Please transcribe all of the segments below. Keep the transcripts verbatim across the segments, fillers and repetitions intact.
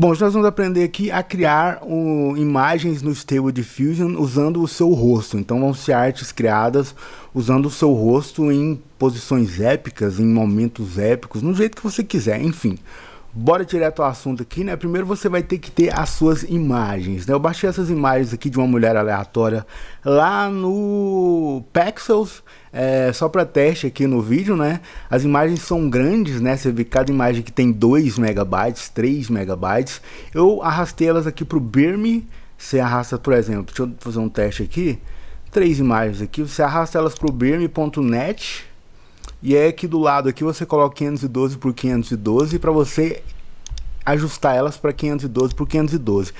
Bom, hoje nós vamos aprender aqui a criar um, imagens no Stable Diffusion usando o seu rosto. Então vão ser artes criadas usando o seu rosto em posições épicas, em momentos épicos, no jeito que você quiser, enfim. Bora direto ao assunto aqui, né? Primeiro você vai ter que ter as suas imagens, né? Eu baixei essas imagens aqui de uma mulher aleatória lá no Pexels, é, só para teste aqui no vídeo, né? As imagens são grandes, né? Você vê cada imagem que tem dois megabytes, três megabytes. Eu arrastei elas aqui pro Birme. Você arrasta, por exemplo, deixa eu fazer um teste aqui. Três imagens aqui, você arrasta elas pro Birme ponto net. E é aqui do lado aqui você coloca quinhentos e doze por quinhentos e doze para você ajustar elas para quinhentos e doze por quinhentos e doze.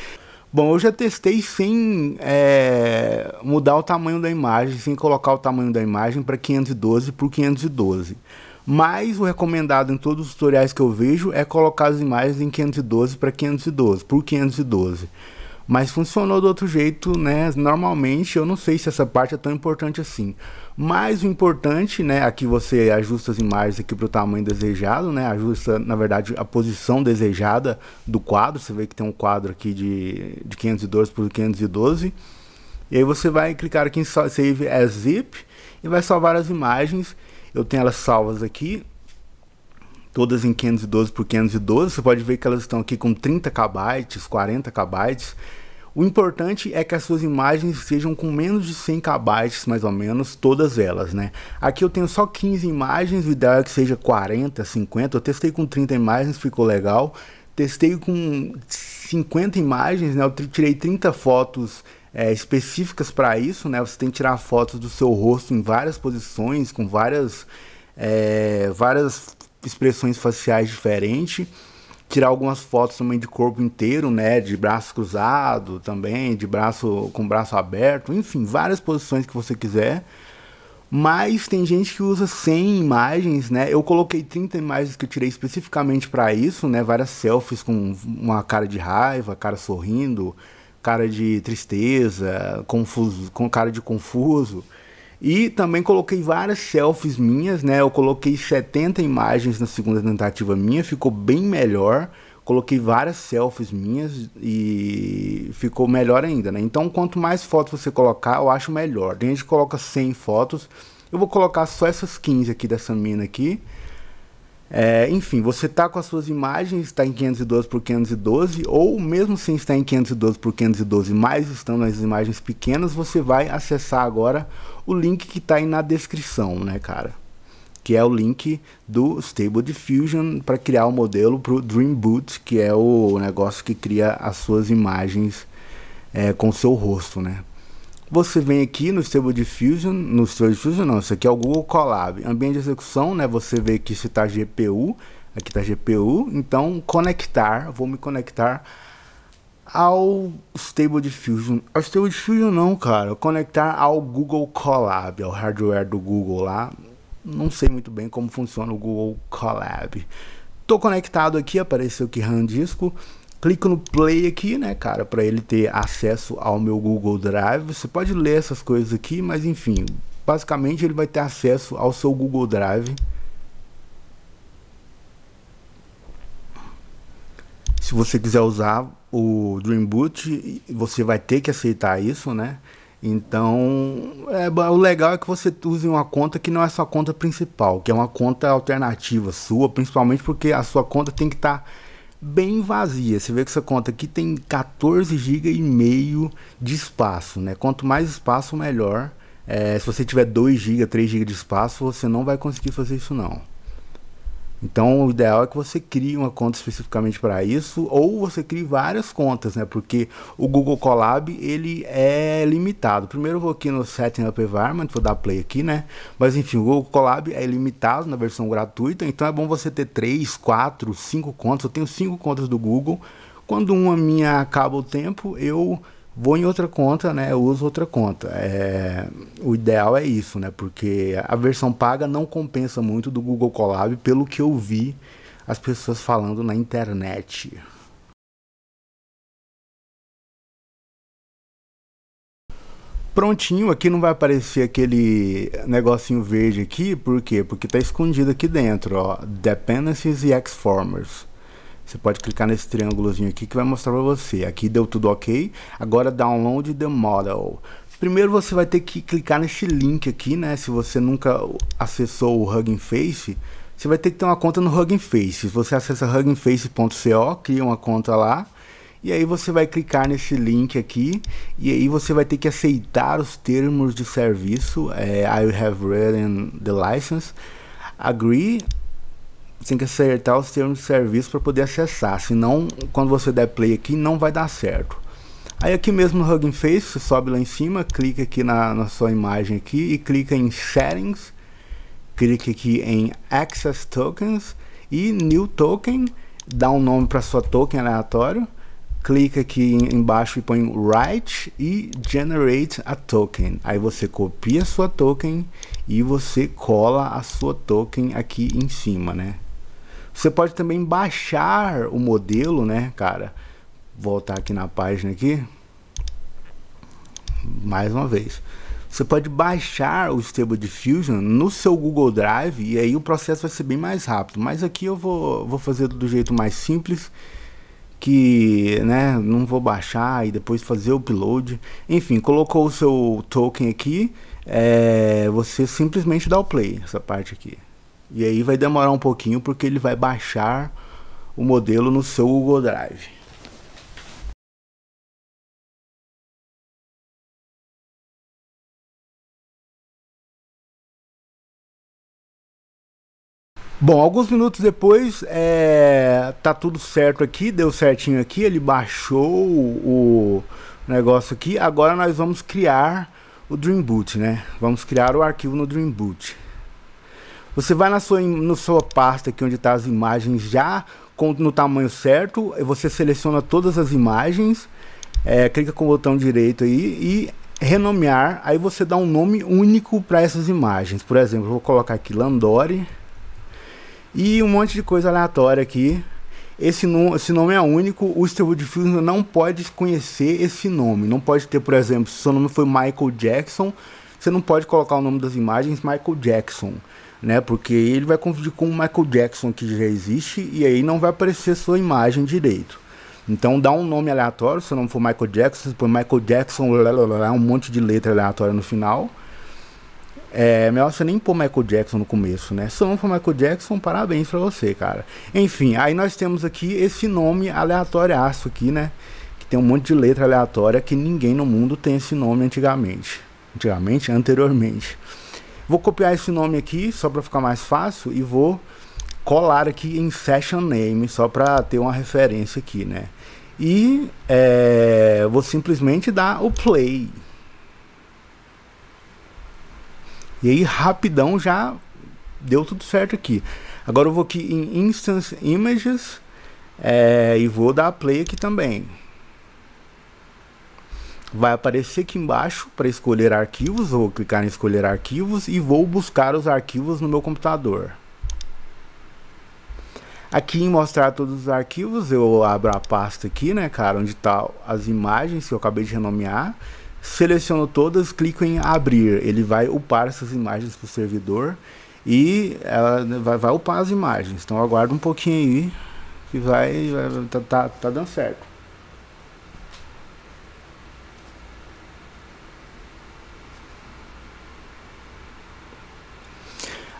Bom, eu já testei sem é, mudar o tamanho da imagem, sem colocar o tamanho da imagem para quinhentos e doze por quinhentos e doze. Mas o recomendado em todos os tutoriais que eu vejo é colocar as imagens em quinhentos e doze para quinhentos e doze por quinhentos e doze. Mas funcionou do outro jeito, né? Normalmente, eu não sei se essa parte é tão importante assim. Mas o importante, né? Aqui você ajusta as imagens aqui para o tamanho desejado, né? Ajusta, na verdade, a posição desejada do quadro. Você vê que tem um quadro aqui de, de quinhentos e doze por quinhentos e doze. E aí você vai clicar aqui em Save as Zip e vai salvar as imagens. Eu tenho elas salvas aqui, todas em quinhentos e doze por quinhentos e doze, você pode ver que elas estão aqui com trinta kilobytes, quarenta kilobytes. O importante é que as suas imagens sejam com menos de cem kilobytes, mais ou menos, todas elas, né? Aqui eu tenho só quinze imagens, o ideal é que seja quarenta, cinquenta, eu testei com trinta imagens, ficou legal. Testei com cinquenta imagens, né? Eu tirei trinta fotos é, específicas para isso, né? Você tem que tirar fotos do seu rosto em várias posições, com várias... É, várias expressões faciais diferentes, tirar algumas fotos também de corpo inteiro, né, de braço cruzado também, de braço com braço aberto, enfim, várias posições que você quiser. Mas tem gente que usa cem imagens, né? Eu coloquei trinta imagens que eu tirei especificamente para isso, né, várias selfies com uma cara de raiva, cara sorrindo, cara de tristeza, confuso, com cara de confuso. E também coloquei várias selfies minhas, né? Eu coloquei setenta imagens na segunda tentativa minha, ficou bem melhor. Coloquei várias selfies minhas e ficou melhor ainda, né? Então, quanto mais fotos você colocar, eu acho melhor. Tem gente que coloca cem fotos. Eu vou colocar só essas quinze aqui dessa mina aqui. É, enfim, você tá com as suas imagens, está em quinhentos e doze por quinhentos e doze, ou mesmo sem estar em quinhentos e doze por quinhentos e doze, mas estando nas imagens pequenas, você vai acessar agora o link que tá aí na descrição, né, cara? Que é o link do Stable Diffusion para criar o modelo para o DreamBooth, que é o negócio que cria as suas imagens é, com o seu rosto, né? Você vem aqui no Stable Diffusion, no Stable Diffusion não, isso aqui é o Google Colab, ambiente de execução, né? Você vê que isso está G P U, aqui está G P U, então conectar, vou me conectar ao Stable Diffusion, ao Stable Diffusion não, cara, conectar ao Google Colab, ao hardware do Google lá, não sei muito bem como funciona o Google Colab. Tô conectado aqui, apareceu que RAM disco. Clico no play aqui, né, cara, para ele ter acesso ao meu Google Drive. Você pode ler essas coisas aqui, mas enfim, basicamente ele vai ter acesso ao seu Google Drive. Se você quiser usar o DreamBooth, você vai ter que aceitar isso, né? Então, é, o legal é que você use uma conta que não é sua conta principal, que é uma conta alternativa sua, principalmente porque a sua conta tem que estar... Tá bem vazia. Você vê que essa conta aqui tem quatorze gigas e meio de espaço, né? Quanto mais espaço, melhor. É, se você tiver dois gigas, três gigas de espaço, você não vai conseguir fazer isso não. Então o ideal é que você crie uma conta especificamente para isso, ou você crie várias contas, né? Porque o Google Colab, ele é limitado. Primeiro eu vou aqui no Setting Up Environment, vou dar play aqui, né? Mas enfim, o Google Colab é limitado na versão gratuita, então é bom você ter três, quatro, cinco contas. Eu tenho cinco contas do Google. Quando uma minha acaba o tempo, eu vou em outra conta, né? Eu uso outra conta. É... O ideal é isso, né? Porque a versão paga não compensa muito do Google Colab, pelo que eu vi as pessoas falando na internet. Prontinho, aqui não vai aparecer aquele negocinho verde aqui, por quê? Porque tá escondido aqui dentro, ó, Dependencies e Xformers. Você pode clicar nesse triângulozinho aqui que vai mostrar para você. Aqui deu tudo ok. Agora download the model. Primeiro você vai ter que clicar nesse link aqui, né? Se você nunca acessou o Hugging Face, você vai ter que ter uma conta no Hugging Face. Você acessa hugging face ponto co, cria uma conta lá. E aí você vai clicar nesse link aqui e aí você vai ter que aceitar os termos de serviço. É, I have read the license. Agree. Você tem que acertar os termos de serviço para poder acessar, senão quando você der play aqui não vai dar certo. Aí aqui mesmo no Hugging Face, você sobe lá em cima, clica aqui na, na sua imagem aqui e clica em Settings, clica aqui em Access Tokens e New Token, dá um nome para sua token aleatório, clica aqui embaixo e põe Write e Generate a Token. Aí você copia a sua token e você cola a sua token aqui em cima, né? Você pode também baixar o modelo, né, cara? Voltar aqui na página aqui. Mais uma vez. Você pode baixar o Stable Diffusion no seu Google Drive e aí o processo vai ser bem mais rápido. Mas aqui eu vou, vou fazer do jeito mais simples. Que, né, não vou baixar e depois fazer o upload. Enfim, colocou o seu token aqui. É, você simplesmente dá o play, essa parte aqui. E aí vai demorar um pouquinho porque ele vai baixar o modelo no seu Google Drive. Bom, alguns minutos depois, é, tá tudo certo aqui, deu certinho aqui, ele baixou o negócio aqui. Agora nós vamos criar o DreamBooth, né? Vamos criar o arquivo no DreamBooth. Você vai na sua, na sua pasta aqui onde tá as imagens já com, no tamanho certo. Você seleciona todas as imagens, é, clica com o botão direito aí e renomear. Aí você dá um nome único para essas imagens. Por exemplo, eu vou colocar aqui Landori. E um monte de coisa aleatória aqui. Esse, no, esse nome é único. O Stable Diffusion não pode conhecer esse nome. Não pode ter, por exemplo, se seu nome foi Michael Jackson, você não pode colocar o nome das imagens Michael Jackson, né? Porque ele vai confundir com o Michael Jackson que já existe e aí não vai aparecer sua imagem direito. Então dá um nome aleatório. Se não for Michael Jackson, você põe Michael Jackson, blá, blá, blá, um monte de letra aleatória no final. É melhor você nem pôr Michael Jackson no começo, né? Se não for Michael Jackson, parabéns pra você, cara. Enfim, aí nós temos aqui esse nome aleatóriaço aqui, né? Que tem um monte de letra aleatória que ninguém no mundo tem esse nome antigamente. Antigamente, anteriormente. Vou copiar esse nome aqui, só pra ficar mais fácil. E vou colar aqui em Session Name, só pra ter uma referência aqui, né? E é, vou simplesmente dar o play. E aí rapidão já deu tudo certo aqui. Agora eu vou aqui em Instance Images, é, e vou dar play aqui também. Vai aparecer aqui embaixo para escolher arquivos. Vou clicar em escolher arquivos e vou buscar os arquivos no meu computador. Aqui em mostrar todos os arquivos eu abro a pasta aqui, né, cara, onde tá as imagens que eu acabei de renomear. Seleciono todas, clico em abrir. Ele vai upar essas imagens para o servidor e ela vai, vai upar as imagens. Então aguarda um pouquinho aí que vai, vai tá, tá, tá dando certo.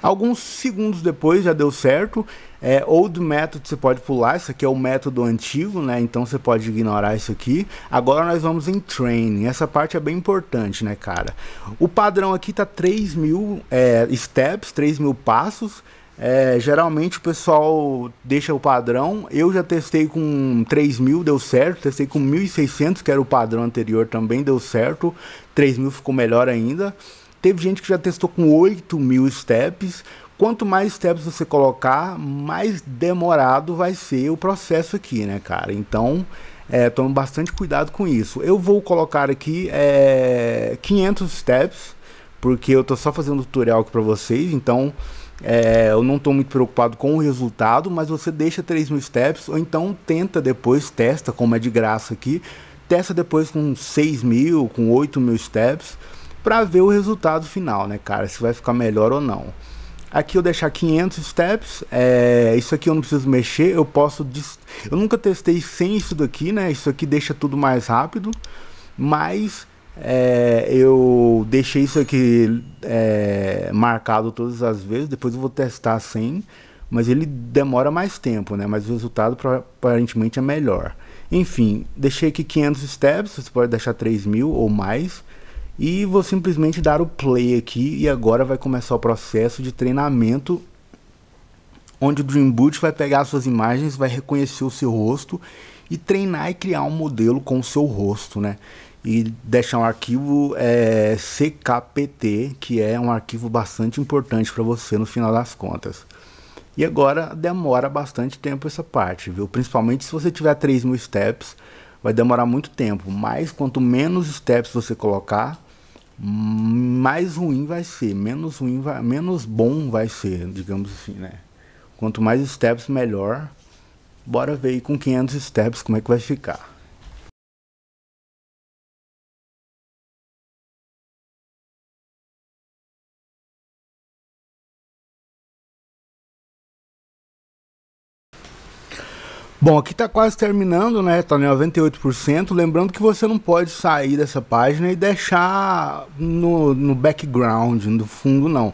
Alguns segundos depois já deu certo. É, old method você pode pular, isso aqui é o método antigo, né? Então você pode ignorar isso aqui. Agora nós vamos em training. Essa parte é bem importante, né, cara? O padrão aqui tá três mil é, steps, três mil passos. É, geralmente o pessoal deixa o padrão. Eu já testei com três mil, deu certo. Testei com mil e seiscentos, que era o padrão anterior, também deu certo. três mil ficou melhor ainda. Teve gente que já testou com oito mil steps. Quanto mais steps você colocar, mais demorado vai ser o processo aqui, né, cara? Então, é, tome bastante cuidado com isso. Eu vou colocar aqui é, quinhentos steps, porque eu tô só fazendo tutorial aqui para vocês. Então, é, eu não estou muito preocupado com o resultado, mas você deixa três mil steps, ou então tenta depois, testa, como é de graça aqui. Testa depois com seis mil, com oito mil steps, para ver o resultado final, né, cara? Se vai ficar melhor ou não. Aqui eu deixar quinhentos steps, é, isso aqui eu não preciso mexer, eu posso... Eu nunca testei sem isso daqui, né? Isso aqui deixa tudo mais rápido, mas é, eu deixei isso aqui é, marcado todas as vezes, depois eu vou testar sem, mas ele demora mais tempo, né? Mas o resultado aparentemente é melhor. Enfim, deixei aqui quinhentos steps, você pode deixar três mil ou mais. E vou simplesmente dar o play aqui e agora vai começar o processo de treinamento, onde o DreamBooth vai pegar as suas imagens, vai reconhecer o seu rosto e treinar e criar um modelo com o seu rosto, né? E deixar um arquivo é, C K P T, que é um arquivo bastante importante para você no final das contas. E agora demora bastante tempo essa parte, viu? Principalmente se você tiver três mil steps, vai demorar muito tempo, mas quanto menos steps você colocar, mais ruim vai ser, menos ruim vai, menos bom vai ser, digamos assim, né? Quanto mais steps, melhor. Bora ver aí com quinhentos steps como é que vai ficar. Bom, aqui está quase terminando, né? Está em noventa e oito por cento. Lembrando que você não pode sair dessa página e deixar no, no background, no fundo, não.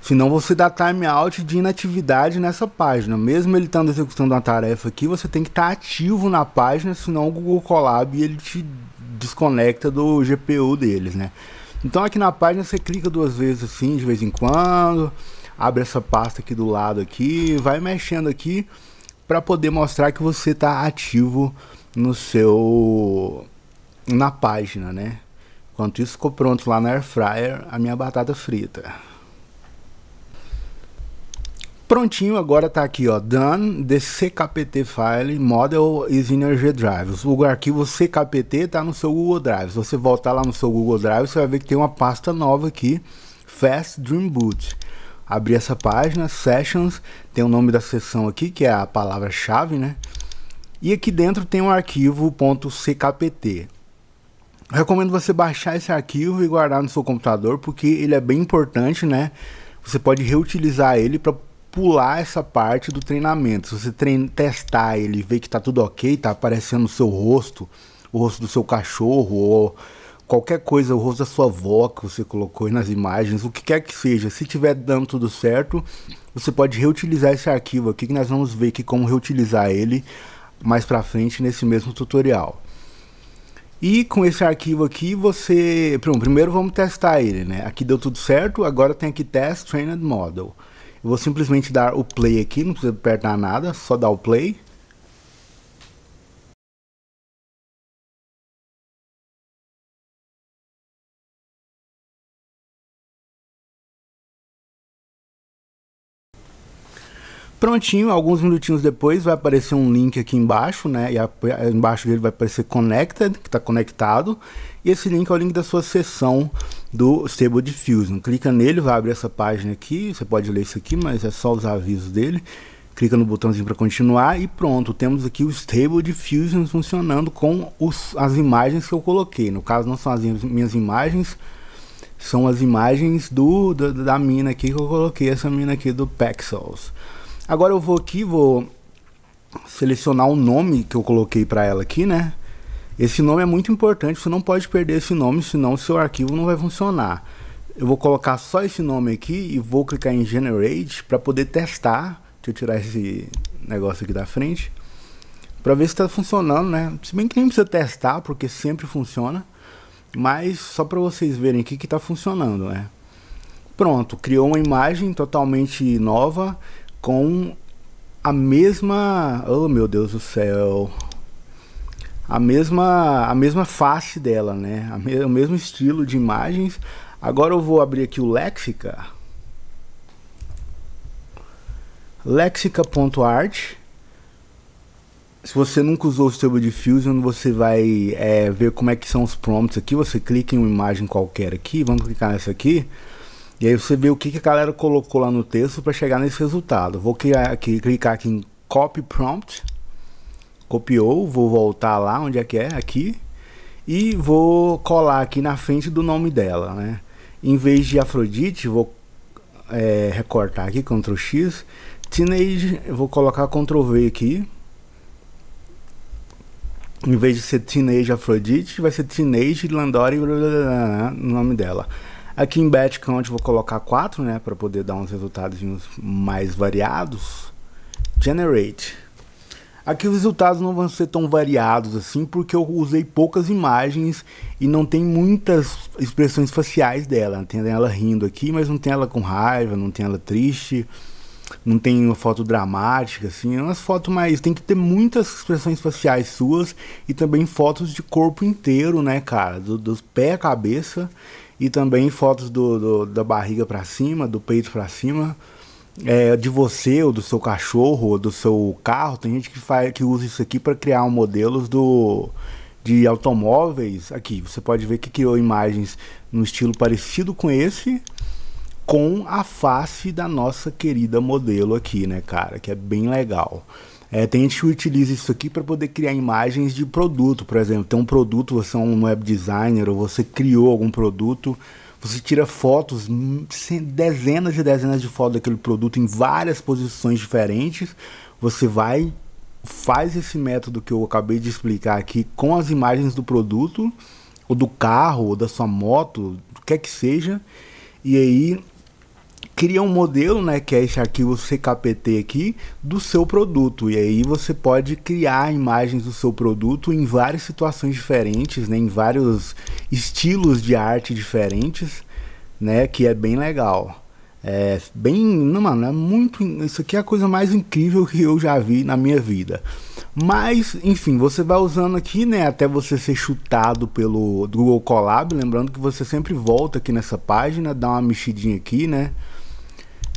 Senão você dá timeout de inatividade nessa página. Mesmo ele estando executando uma tarefa aqui, você tem que estar tá ativo na página, senão o Google Colab ele te desconecta do G P U deles, né? Então aqui na página você clica duas vezes assim, de vez em quando. Abre essa pasta aqui do lado aqui, vai mexendo aqui, para poder mostrar que você está ativo no seu na página, né? Enquanto isso ficou pronto lá na air fryer a minha batata frita. Prontinho, agora tá aqui, ó, done the C K P T file model is in your G Drive. O arquivo C K P T tá no seu Google Drive. Se você voltar lá no seu Google Drive, você vai ver que tem uma pasta nova aqui, Fast DreamBooth. Abrir essa página, Sessions, tem o nome da sessão aqui, que é a palavra-chave, né? E aqui dentro tem um arquivo .ckpt. Recomendo você baixar esse arquivo e guardar no seu computador, porque ele é bem importante, né? Você pode reutilizar ele para pular essa parte do treinamento. Se você trein testar ele e ver que está tudo ok, está aparecendo o seu rosto, o rosto do seu cachorro, ou qualquer coisa, o rosto da sua avó que você colocou nas imagens, o que quer que seja, se tiver dando tudo certo, você pode reutilizar esse arquivo aqui, que nós vamos ver aqui como reutilizar ele mais pra frente nesse mesmo tutorial. E com esse arquivo aqui, você... Pronto, primeiro vamos testar ele, né? Aqui deu tudo certo, agora tem aqui Test Trained Model. Eu vou simplesmente dar o play aqui, não precisa apertar nada, só dar o play. Prontinho, alguns minutinhos depois vai aparecer um link aqui embaixo, né? E a, embaixo dele vai aparecer Connected, que está conectado. E esse link é o link da sua sessão do Stable Diffusion. Clica nele, vai abrir essa página aqui. Você pode ler isso aqui, mas é só os avisos dele. Clica no botãozinho para continuar e pronto. Temos aqui o Stable Diffusion funcionando com os, as imagens que eu coloquei. No caso, não são as minhas imagens, são as imagens do, da, da mina aqui que eu coloquei. Essa mina aqui do Pexels. Agora eu vou aqui, vou selecionar o nome que eu coloquei para ela aqui, né? Esse nome é muito importante, você não pode perder esse nome, senão o seu arquivo não vai funcionar. Eu vou colocar só esse nome aqui e vou clicar em Generate para poder testar. Deixa eu tirar esse negócio aqui da frente, para ver se está funcionando, né? Se bem que nem precisa testar, porque sempre funciona. Mas só para vocês verem aqui que está funcionando, né? Pronto, criou uma imagem totalmente nova, com a mesma, oh meu Deus do céu, a mesma, a mesma face dela, né? A me, o mesmo estilo de imagens. Agora eu vou abrir aqui o Lexica, Lexica.art. Se você nunca usou o Stable Diffusion, você vai é, ver como é que são os prompts aqui. Você clica em uma imagem qualquer aqui, vamos clicar nessa aqui. E aí você vê o que, que a galera colocou lá no texto para chegar nesse resultado. Vou criar aqui, clicar aqui em Copy Prompt. Copiou, vou voltar lá onde é que é, aqui. E vou colar aqui na frente do nome dela, né? Em vez de Afrodite, vou é, recortar aqui, control X, teenage, eu vou colocar control V aqui. Em vez de ser Teenage Aphrodite, vai ser Teenage Landori, blá, blá, blá, no nome dela. Aqui em Batch Count vou colocar quatro, né, para poder dar uns resultados mais variados. Generate. Aqui os resultados não vão ser tão variados assim, porque eu usei poucas imagens e não tem muitas expressões faciais dela. Tem ela rindo aqui, mas não tem ela com raiva, não tem ela triste. Não tem uma foto dramática, assim, é umas fotos mais... Tem que ter muitas expressões faciais suas e também fotos de corpo inteiro, né, cara? Do, dos pés à cabeça e também fotos do, do, da barriga pra cima, do peito pra cima. É, de você, ou do seu cachorro, ou do seu carro. Tem gente que, faz, que usa isso aqui pra criar um modelos do... de automóveis. Aqui, você pode ver que criou imagens no estilo parecido com esse... com a face da nossa querida modelo aqui, né, cara? Que é bem legal. É, tem gente que utiliza isso aqui para poder criar imagens de produto, por exemplo. Tem um produto, você é um web designer ou você criou algum produto, você tira fotos, dezenas e dezenas de fotos daquele produto em várias posições diferentes. Você vai, faz esse método que eu acabei de explicar aqui com as imagens do produto, ou do carro, ou da sua moto, o que é que seja, e aí... cria um modelo, né, que é esse arquivo C K P T aqui, do seu produto. E aí você pode criar imagens do seu produto em várias situações diferentes, né, em vários estilos de arte diferentes, né, que é bem legal. É bem, não, mano, é muito, isso aqui é a coisa mais incrível que eu já vi na minha vida. Mas, enfim, você vai usando aqui, né, até você ser chutado pelo Google Colab, lembrando que você sempre volta aqui nessa página, dá uma mexidinha aqui, né,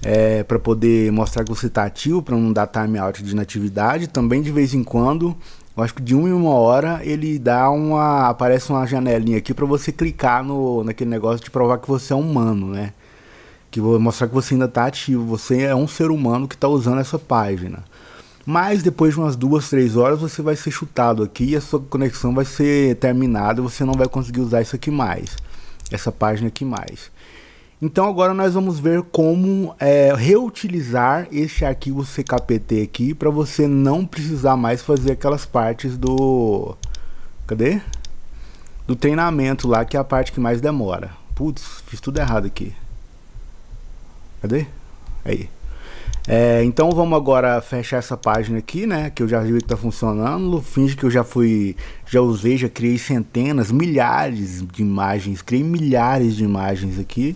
É, para poder mostrar que você está ativo, para não dar timeout de inatividade. Também de vez em quando, eu acho que de uma em uma hora, ele dá uma, aparece uma janelinha aqui para você clicar no, naquele negócio de provar que você é humano, né? Que vou mostrar que você ainda está ativo, você é um ser humano que está usando essa página. Mas depois de umas duas, três horas, você vai ser chutado aqui e a sua conexão vai ser terminada, você não vai conseguir usar isso aqui mais, essa página aqui mais. Então agora nós vamos ver como é, reutilizar esse arquivo C K P T aqui para você não precisar mais fazer aquelas partes do... Cadê? Do treinamento lá, que é a parte que mais demora. Putz, fiz tudo errado aqui. Cadê? Aí. É, então vamos agora fechar essa página aqui, né? Que eu já vi que está funcionando. Finge que eu já fui, já usei, já criei centenas, milhares de imagens. Criei milhares de imagens aqui.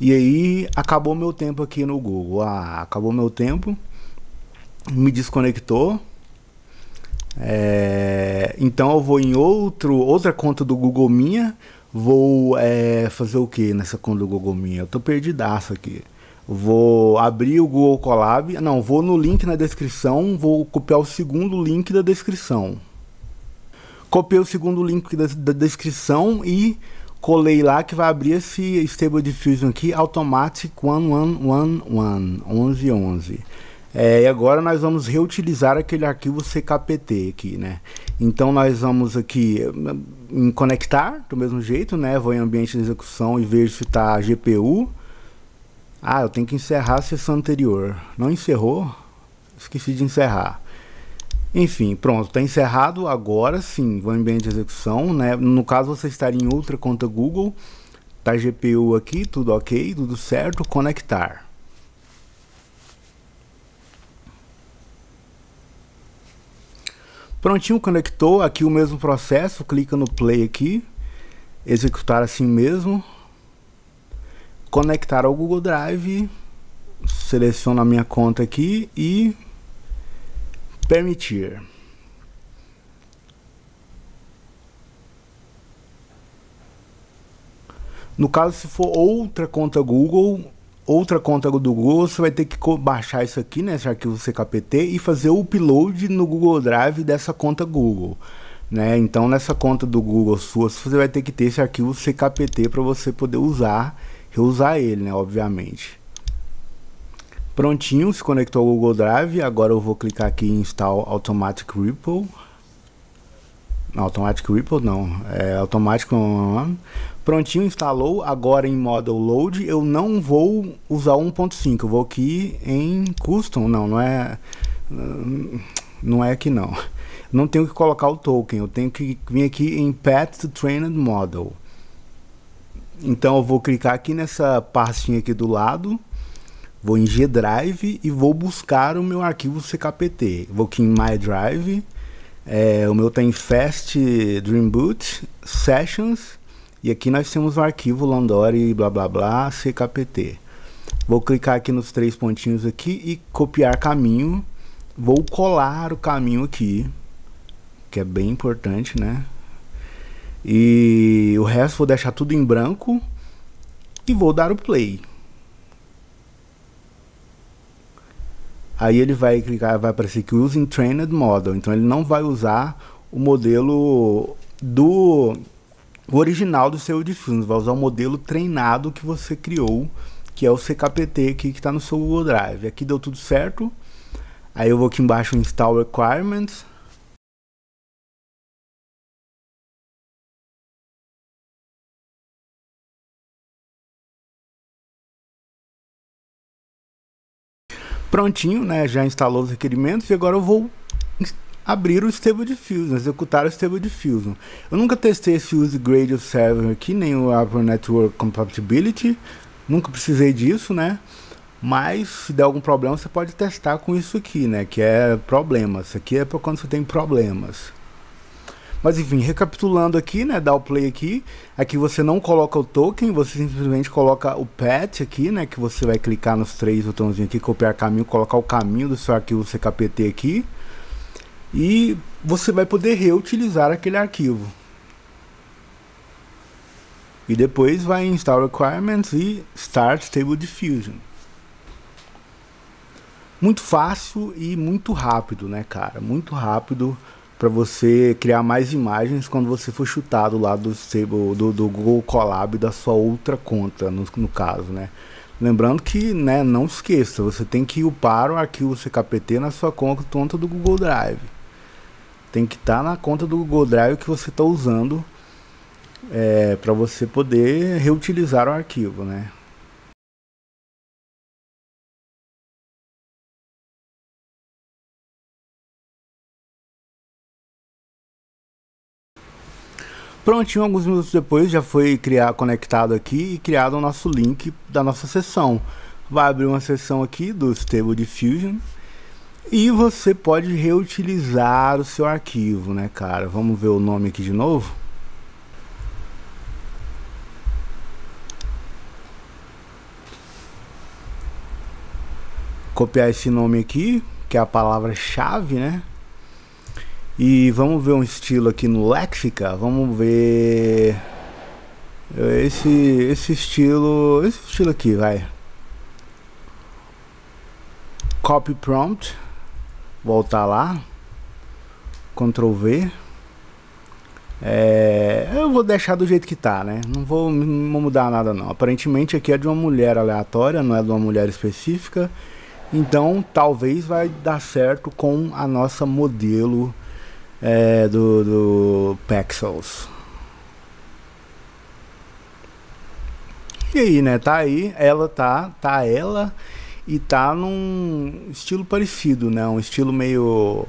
E aí acabou meu tempo aqui no Google. Ah, acabou meu tempo. Me desconectou. É, então eu vou em outro, outra conta do Google minha. Vou é, fazer o que nessa conta do Google minha? Eu tô perdidaço aqui. Vou abrir o Google Colab. Não, vou no link na descrição. Vou copiar o segundo link da descrição. Copiei o segundo link da, da descrição e colei lá, que vai abrir esse Stable Diffusion aqui, automatic um um um um, onze onze. É, e agora nós vamos reutilizar aquele arquivo C K P T aqui, né? Então nós vamos aqui em conectar, do mesmo jeito, né? Vou em ambiente de execução e vejo se está a G P U. Ah, eu tenho que encerrar a sessão anterior. Não encerrou? Esqueci de encerrar. Enfim, pronto, está encerrado. Agora sim, vou em ambiente de execução, né? No caso, você estaria em outra conta Google. Tá G P U aqui, tudo ok, tudo certo. Conectar. Prontinho, conectou. Aqui o mesmo processo, clica no play aqui. Executar assim mesmo. Conectar ao Google Drive. Seleciono a minha conta aqui e permitir. No caso, se for outra conta Google, outra conta do Google, você vai ter que baixar isso aqui, né, esse arquivo C K P T, e fazer o upload no Google Drive dessa conta Google, né? Então nessa conta do Google sua, você vai ter que ter esse arquivo C K P T para você poder usar, reusar ele, né, obviamente. Prontinho, se conectou ao Google Drive. Agora eu vou clicar aqui em Install Automatic Ripple. Automatic Ripple não, é automático. Prontinho, instalou. Agora em modo load eu não vou usar um ponto cinco, eu vou aqui em custom. Não, não é não é aqui, não não tenho que colocar o token, eu tenho que vir aqui em path to trained model. Então eu vou clicar aqui nessa pastinha aqui do lado, vou em G Drive e vou buscar o meu arquivo C K P T. Vou aqui em My Drive. É, o meu tá em Fast DreamBooth Sessions e aqui nós temos o arquivo Landori blá blá blá C K P T. Vou clicar aqui nos três pontinhos aqui e copiar caminho. Vou colar o caminho aqui, que é bem importante, né? E o resto vou deixar tudo em branco e vou dar o play. Aí ele vai clicar, vai aparecer que using trained model, então ele não vai usar o modelo do o original do seu Diffusion, vai usar o modelo treinado que você criou, que é o C K P T aqui que está no seu Google Drive. Aqui deu tudo certo, aí eu vou aqui embaixo em Install Requirements, prontinho, né? Já instalou os requerimentos e agora eu vou abrir o Stable Diffusion, executar o Stable Diffusion. Eu nunca testei esse Use Grade Observer aqui, nem o Apple Network Compatibility, nunca precisei disso, né? Mas se der algum problema você pode testar com isso aqui, né? Que é problemas, isso aqui é para quando você tem problemas. Mas enfim, recapitulando aqui, né? Dá o play aqui, aqui você não coloca o token, você simplesmente coloca o path aqui, né? Que você vai clicar nos três botãozinhos aqui, copiar caminho, colocar o caminho do seu arquivo C K P T aqui. E você vai poder reutilizar aquele arquivo. E depois vai em Install Requirements e Start Stable Diffusion. Muito fácil e muito rápido, né, cara? Muito rápido para você criar mais imagens quando você for chutado lá do, stable, do, do Google Colab da sua outra conta, no, no caso, né? Lembrando que, né, não esqueça, você tem que upar o arquivo C K P T na sua conta do Google Drive. Tem que estar tá na conta do Google Drive que você está usando, é, para você poder reutilizar o arquivo, né? Prontinho, alguns minutos depois já foi criar, conectado aqui e criado o nosso link da nossa sessão. Vai abrir uma sessão aqui do Stable Diffusion e você pode reutilizar o seu arquivo, né, cara? Vamos ver o nome aqui de novo. Copiar esse nome aqui, que é a palavra-chave, né? E vamos ver um estilo aqui no Lexica, vamos ver esse, esse estilo, esse estilo aqui, vai. Copy prompt, voltar lá, Ctrl V. É, eu vou deixar do jeito que tá, né? Não vou, não vou mudar nada não. Aparentemente aqui é de uma mulher aleatória, não é de uma mulher específica. Então talvez vai dar certo com a nossa modelo, É, do, do Pexels. E aí, né? Tá aí, ela tá, tá ela e tá num estilo parecido, né? Um estilo meio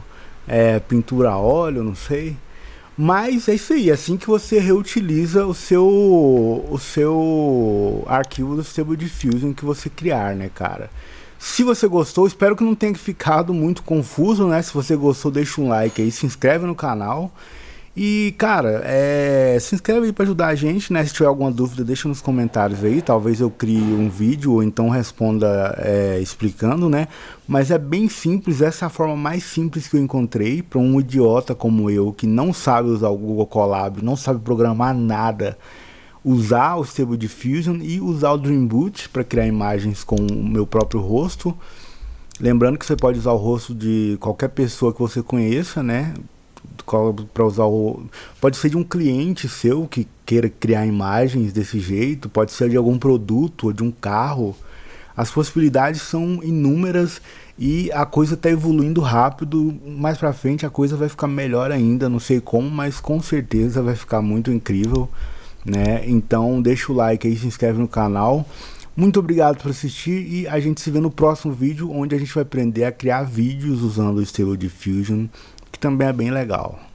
é, pintura a óleo, não sei. Mas é isso aí, assim que você reutiliza o seu o seu arquivo do Stable Diffusion que você criar, né, cara? Se você gostou, espero que não tenha ficado muito confuso, né? Se você gostou, deixa um like aí, se inscreve no canal. E, cara, é... se inscreve aí pra ajudar a gente, né? Se tiver alguma dúvida, deixa nos comentários aí. Talvez eu crie um vídeo ou então responda é, explicando, né? Mas é bem simples, essa é a forma mais simples que eu encontrei pra um idiota como eu, que não sabe usar o Google Colab, não sabe programar nada. Usar o Stable Diffusion e usar o DreamBooth para criar imagens com o meu próprio rosto. Lembrando que você pode usar o rosto de qualquer pessoa que você conheça, né? Para usar o... Pode ser de um cliente seu que queira criar imagens desse jeito, pode ser de algum produto ou de um carro. As possibilidades são inúmeras E a coisa está evoluindo rápido, mais para frente a coisa vai ficar melhor ainda, não sei como, mas com certeza vai ficar muito incrível, né? Então deixa o like aí, se inscreve no canal. Muito obrigado por assistir e a gente se vê no próximo vídeo, onde a gente vai aprender a criar vídeos usando o Stable Diffusion, que também é bem legal.